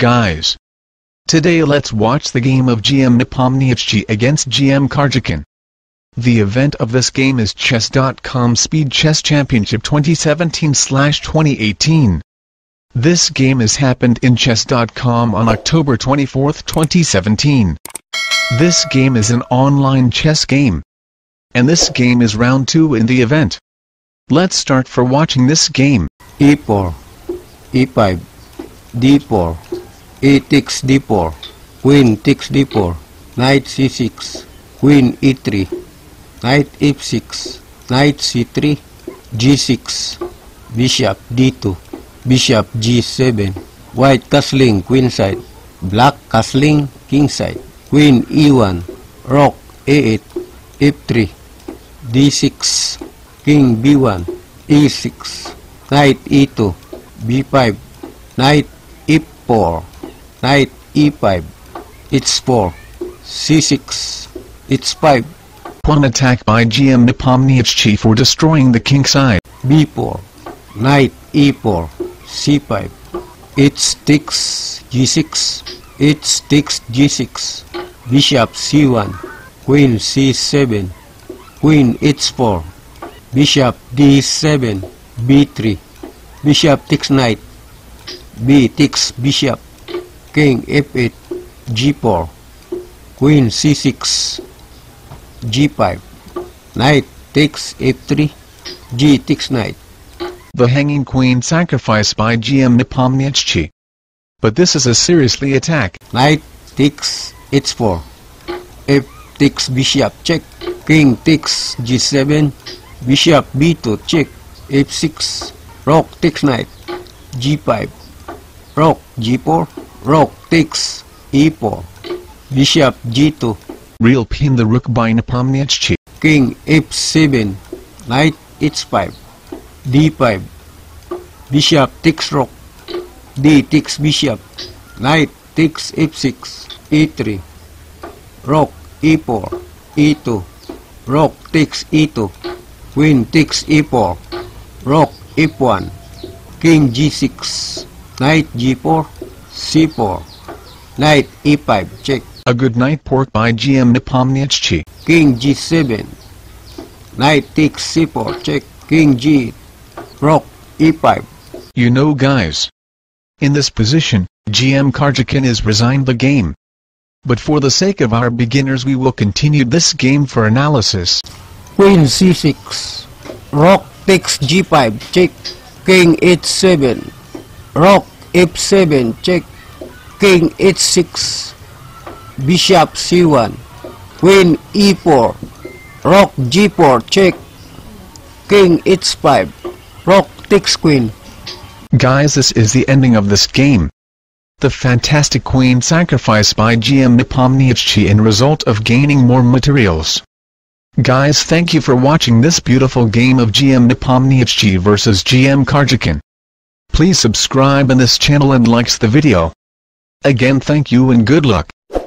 guys. Today let's watch the game of GM Nepomniachtchi against GM Karjakin. The event of this game is Chess.com Speed Chess Championship 2017-2018. This game has happened in Chess.com on October 24, 2017. This game is an online chess game. And this game is round 2 in the event. Let's start for watching this game. E4, E5, D4, E takes D4, Queen takes D4, Knight C6, Queen E3, Knight F6, Knight C3, G6, Bishop D2, Bishop G7, White castling queenside, Black castling kingside, Queen E1, Rook A8, F3, D6, King B1, E6, Knight E2, B5, Knight E4, Knight E5, H4, C6, H5. One attack by GM Nepomniachtchi for destroying the king side. B4, Knight E4, C5, H6, G6, H6, G6, Bishop C1, Queen C7, Queen H4, Bishop D7, B3, Bishop takes Knight, B takes Bishop, King F8, G4, Queen C6, G5, Knight takes F3, G takes Knight. The hanging queen sacrificed by GM Nepomniachtchi. But this is a seriously attack. Knight takes H4, F takes Bishop check, King takes G7, Bishop B2 check, F6, Rook takes Knight, G5, Rook G4, Rook takes E4, Bishop G2. Real pin the rook by Nepomniachtchi. King F7, Knight H5, D5, Bishop takes Rook, D takes Bishop, Knight takes F6, E3, Rook E4, E2, Rook takes E2, Queen takes E4, Rook F1, King G6, Knight G4, C4, Knight E5, check. A good knight pork by GM Nepomniachtchi. King G7, Knight takes C4, check. King G, Rook E5. You know guys, in this position, GM Karjakin has resigned the game. But for the sake of our beginners we will continue this game for analysis. Queen C6, Rook takes G5, check, King H7, Rook F7, check, King H6, Bishop C1, Queen E4, Rook G4, check, King H5, Rook takes Queen. Guys, this is the ending of this game. The fantastic queen sacrifice by GM Nepomniachtchi in result of gaining more materials. Guys, thank you for watching this beautiful game of GM Nepomniachtchi vs GM Karjakin. Please subscribe on this channel and like the video. Again, thank you and good luck.